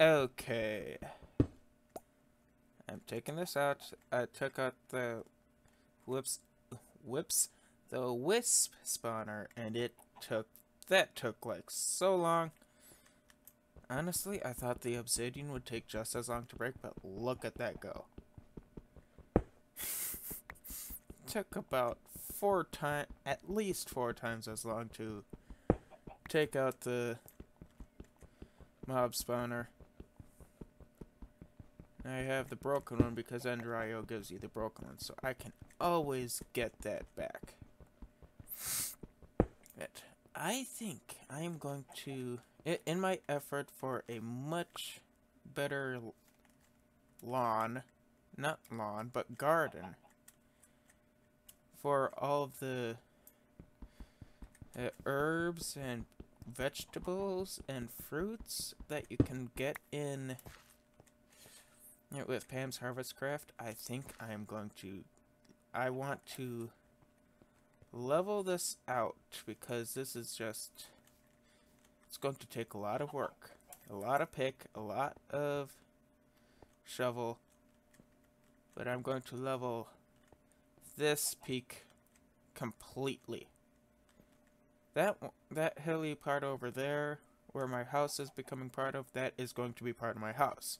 Okay. I'm taking this out. I took out the wisp spawner, and it took like so long. Honestly, I thought the obsidian would take just as long to break, but look at that go. Took about at least four times as long to take out the mob spawner. Now I have the broken one because Ender IO gives you the broken one, so I can always get that back. But I think I am going to, in my effort for a much better garden for all of the herbs and vegetables and fruits that you can get in with Pam's Harvestcraft, I think I want to level this out, because this is just, it's going to take a lot of work, a lot of pick, a lot of shovel, but I'm going to level this peak completely. That hilly part over there, where my house is becoming part of, that is going to be part of my house,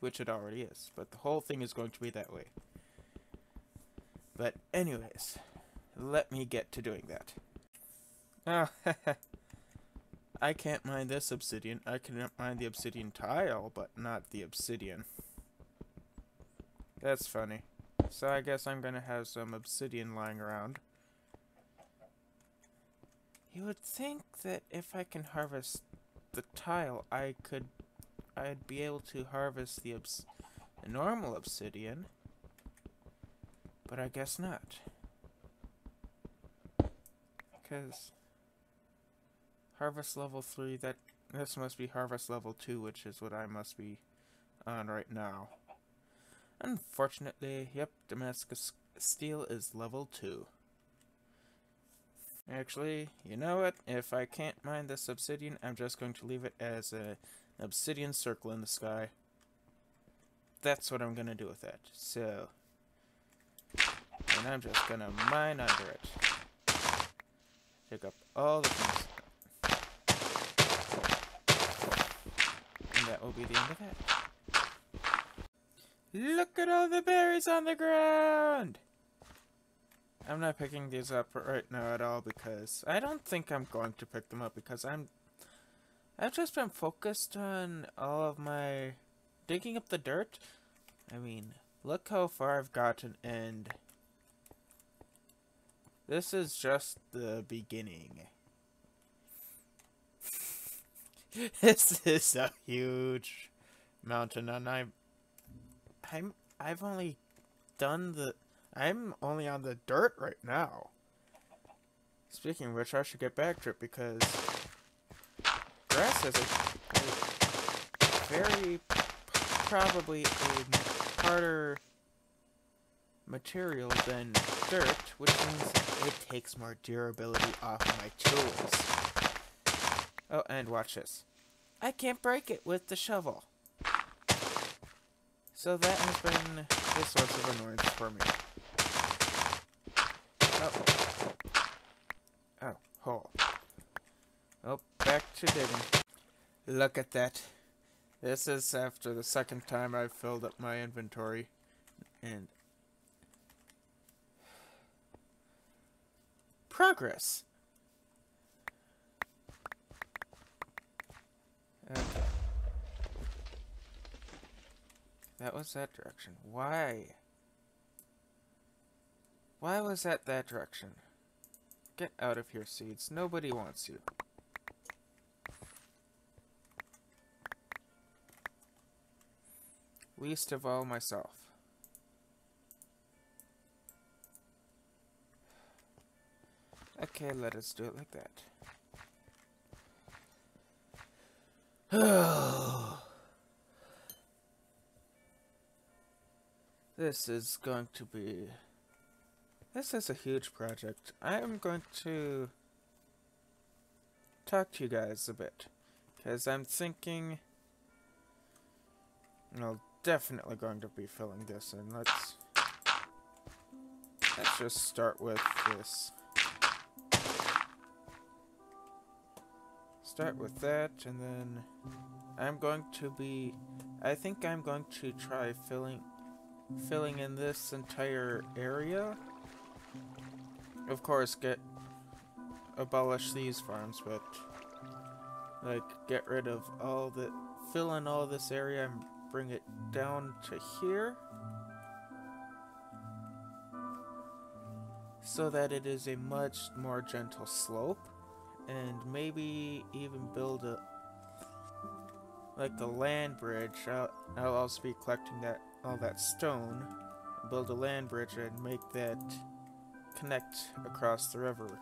which it already is, but the whole thing is going to be that way. But anyways, let me get to doing that. Oh, I can't mine this obsidian. I can mine the obsidian tile, but not the obsidian. That's funny. So I guess I'm gonna have some obsidian lying around. You would think that if I can harvest the tile, I'd be able to harvest the normal obsidian, but I guess not. Because harvest level 3, this must be harvest level 2, which is what I must be on right now. Unfortunately, yep, Damascus Steel is level 2. Actually, you know what? If I can't mine this obsidian, I'm just going to leave it as an obsidian circle in the sky. That's what I'm going to do with that. So, and I'm just going to mine under it. Pick up all the things. And that will be the end of that. Look at all the berries on the ground! I'm not picking these up right now at all, because I don't think I'm going to pick them up, because I've just been focused on all of my digging up the dirt. I mean, look how far I've gotten, and this is just the beginning. This is a huge mountain, and I'm only on the dirt right now. Speaking of which, I should get back to it, because grass is probably a harder material than dirt, which means it takes more durability off my tools. Oh, and watch this. I can't break it with the shovel. So that has been a source of annoyance for me. Oh, hole. Oh, back to digging. Look at that. This is after the second time I've filled up my inventory. And progress! Okay. That was that direction. Why? Why was that that direction? Get out of here, seeds. Nobody wants you. Least of all, myself. Okay, let us do it like that. This is a huge project. I am going to talk to you guys a bit, because I'm thinking And I'm definitely going to be filling this in. Let's just start with this. Start with that, and then I'm going to be... I think I'm going to try filling in this entire area. Of course, abolish these farms, but like get rid of all the, fill in all this area and bring it down to here, so that it is a much more gentle slope, and maybe even build a like the land bridge. I'll also be collecting that all that stone, build a land bridge and make that connect across the river.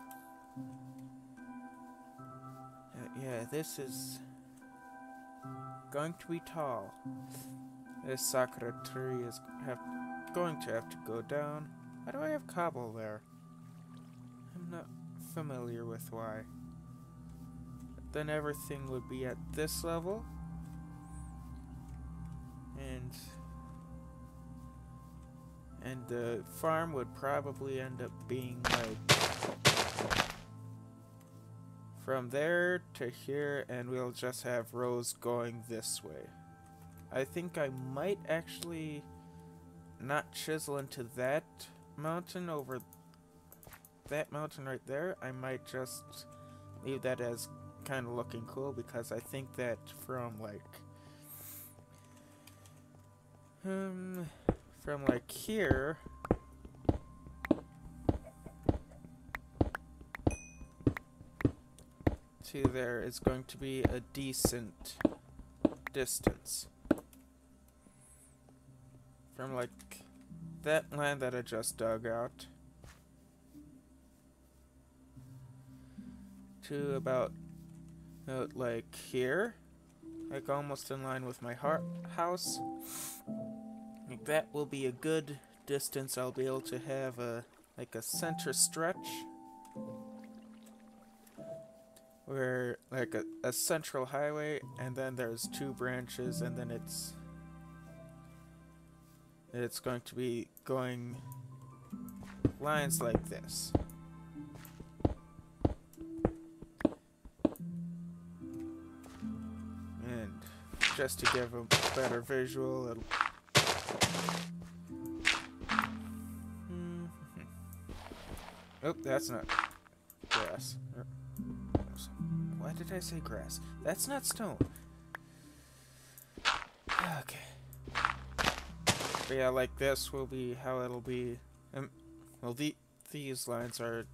Yeah, this is going to be tall. This Sakura tree is going to have to go down. Why do I have cobble there? I'm not familiar with why. But then everything would be at this level. And the farm would probably end up being like from there to here, and we'll just have rows going this way. I think I might actually not chisel into that mountain over that mountain right there. I might just leave that as kind of looking cool, because I think that from like here, to there is going to be a decent distance. From like that land that I just dug out to about like here, like almost in line with my house. Like that will be a good distance. I'll be able to have a center stretch where like a central highway, and then there's two branches, and then it's going to be going lines like this. And just to give a better visual, it'll oh, that's not grass. Why did I say grass? That's not stone. Okay. But yeah, like this will be how it'll be. Well, these lines are...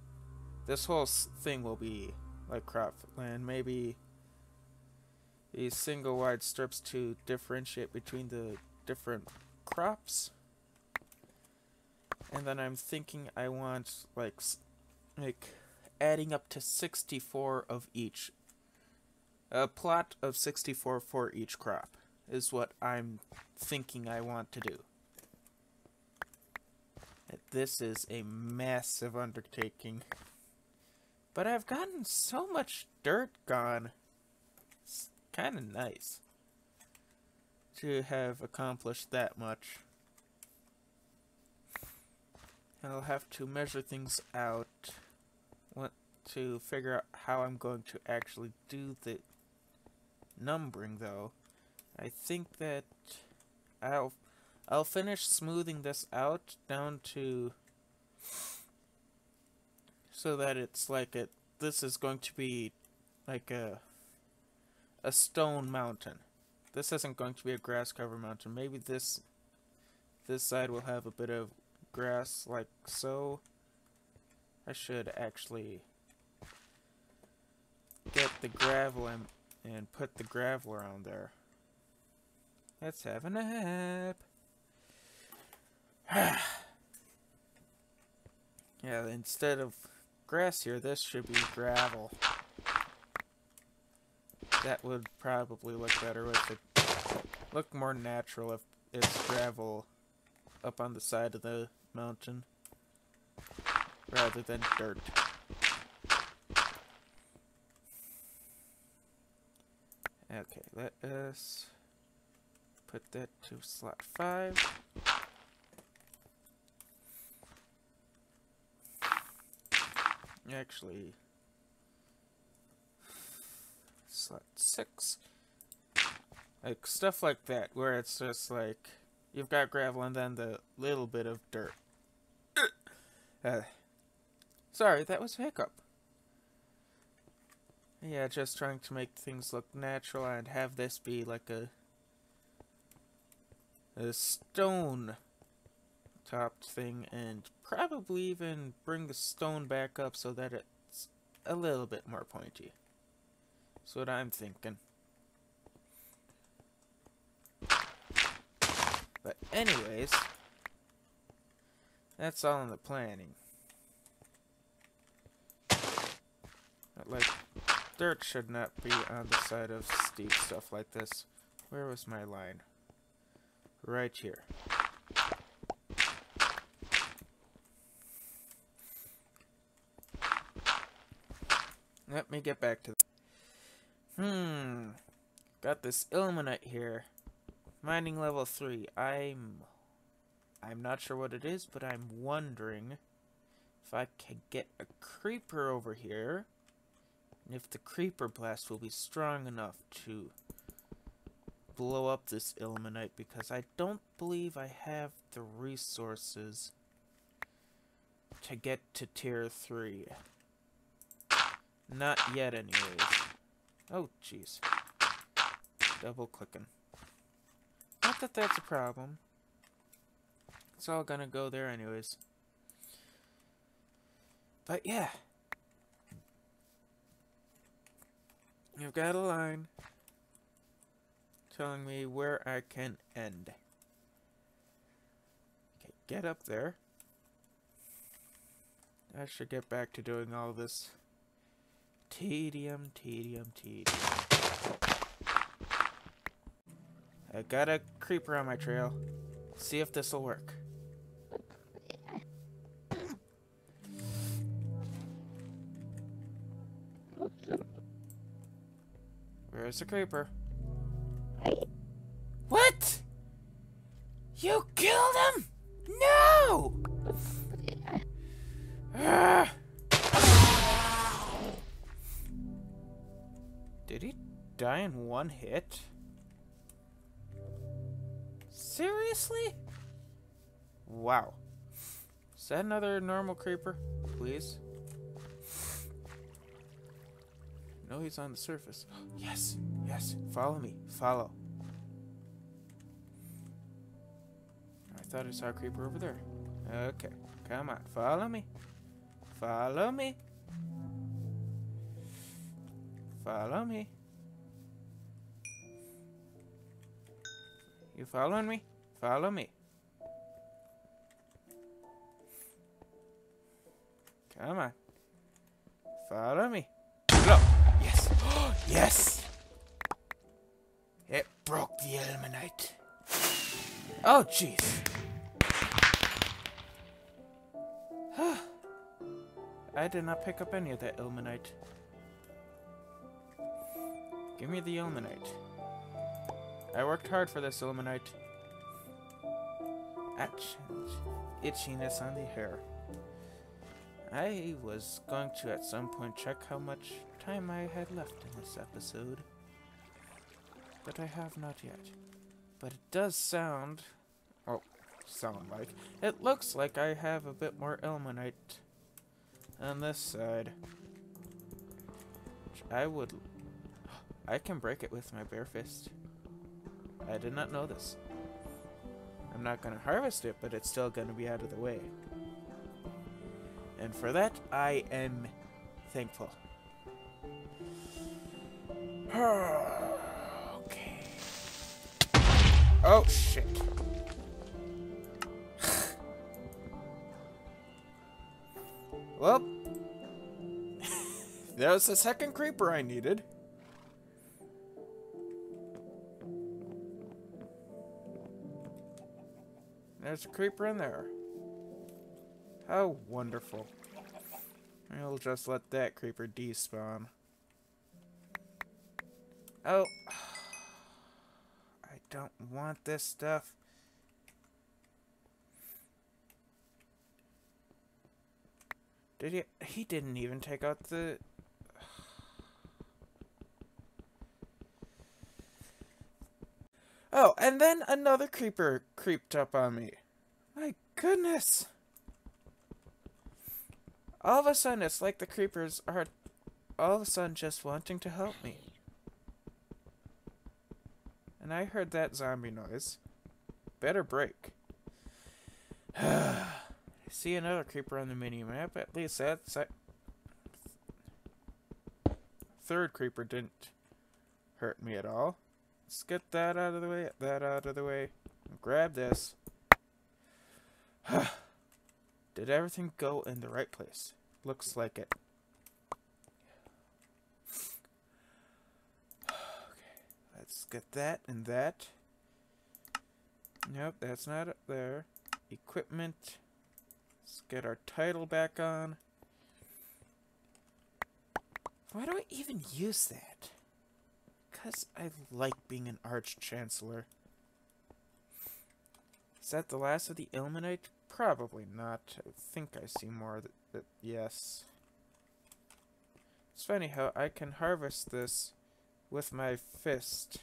This whole thing will be like cropland. Maybe these single wide strips to differentiate between the different crops. And then I'm thinking I want like adding up to 64 of each. A plot of 64 for each crop is what I'm thinking I want to do. This is a massive undertaking. But I've gotten so much dirt gone. It's kind of nice to have accomplished that much. I'll have to measure things out to figure out how I'm going to actually do the numbering, though. I think that I'll finish smoothing this out down to so that it's like it. This is going to be like a stone mountain. This isn't going to be a grass cover mountain. Maybe this side will have a bit of grass, like so. I should actually get the gravel and put the gravel around there. Let's have a nap. Yeah, instead of grass here, this should be gravel. That would probably look better with it. Look more natural if it's gravel up on the side of the mountain rather than dirt. Okay, let us Put that to slot 5. Actually, slot 6. Like, stuff like that, where it's just like, you've got gravel and then the little bit of dirt. Sorry, that was a hiccup. Yeah, just trying to make things look natural and have this be like a stone-topped thing, and probably even bring the stone back up so that it's a little bit more pointy. That's what I'm thinking. But anyways, that's all in the planning. But like, dirt should not be on the side of steep stuff like this. Where was my line? Right here. Let me get back to that. Got this Ilmenite here. Mining level 3. I'm not sure what it is, but I'm wondering if I can get a creeper over here. And if the creeper blast will be strong enough to blow up this Ilmenite, because I don't believe I have the resources to get to tier 3. Not yet anyways. Oh jeez. Double clicking. Not that that's a problem. It's all gonna go there anyways. But yeah. You've got a line telling me where I can end. Okay, get up there. I should get back to doing all this tedium. I got a creeper on my trail. See if this'll work. Where's the creeper? What? You killed him? No! Did he die in one hit? Seriously? Wow. Is that another normal creeper? Please? No, he's on the surface. Yes, yes, follow me, follow. I thought I saw a creeper over there. Okay, come on, follow me. Follow me. Follow me. You following me? Follow me. Come on. Follow me. Yes! It broke the Ilmenite. Oh, jeez. I did not pick up any of that Ilmenite. Give me the Ilmenite. I worked hard for this Ilmenite. Actions. Itchiness on the hair. I was going to at some point check how much time I had left in this episode, but I have not yet. But it does sound, it looks like I have a bit more Ilmenite on this side. Which I can break it with my bare fist. I did not know this. I'm not gonna harvest it, but it's still gonna be out of the way. And for that, I am thankful. Okay. Oh, shit. Well. That was the second creeper I needed. There's a creeper in there. How wonderful. I'll just let that creeper despawn. Oh. I don't want this stuff. Did he? He didn't even take out the... Oh, and then another creeper creeped up on me. My goodness. All of a sudden, it's like the creepers are all of a sudden just wanting to help me. And I heard that zombie noise. Better break. I see another creeper on the mini-map. At least that's... Third creeper didn't hurt me at all. Let's get that out of the way, that out of the way. Grab this. Did everything go in the right place? Looks like it. Okay, let's get that and that. Nope, that's not up there. Equipment. Let's get our title back on. Why do I even use that? Because I like being an Arch-Chancellor. Is that the last of the Ilmenite? Probably not. I think I see more that yes. It's funny how I can harvest this with my fist.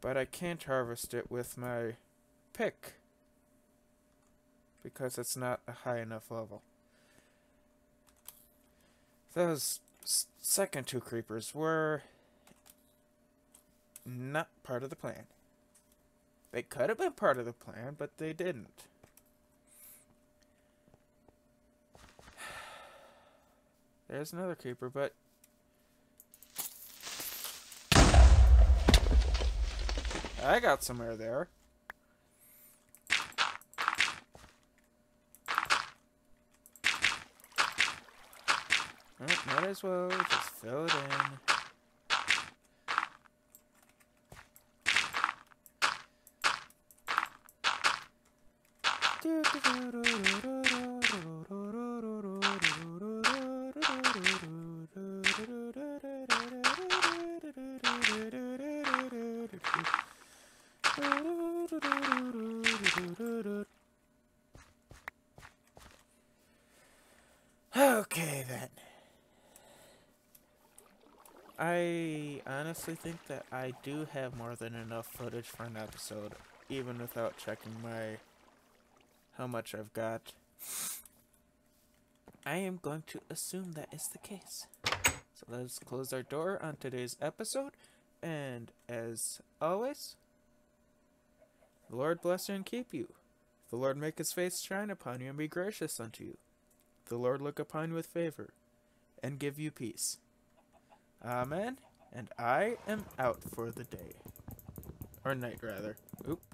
But I can't harvest it with my pick. Because it's not a high enough level. Those second two creepers were not part of the plan. They could have been part of the plan, but they didn't. There's another creeper, but... I got somewhere there. Might as well just fill it in. Okay, then. I honestly think that I do have more than enough footage for an episode, even without checking my... how much I've got. I am going to assume that is the case. So let's close our door on today's episode. And as always, the Lord bless you and keep you. The Lord make his face shine upon you and be gracious unto you. The Lord look upon you with favor and give you peace. Amen. And I am out for the day. Or night, rather. Oop.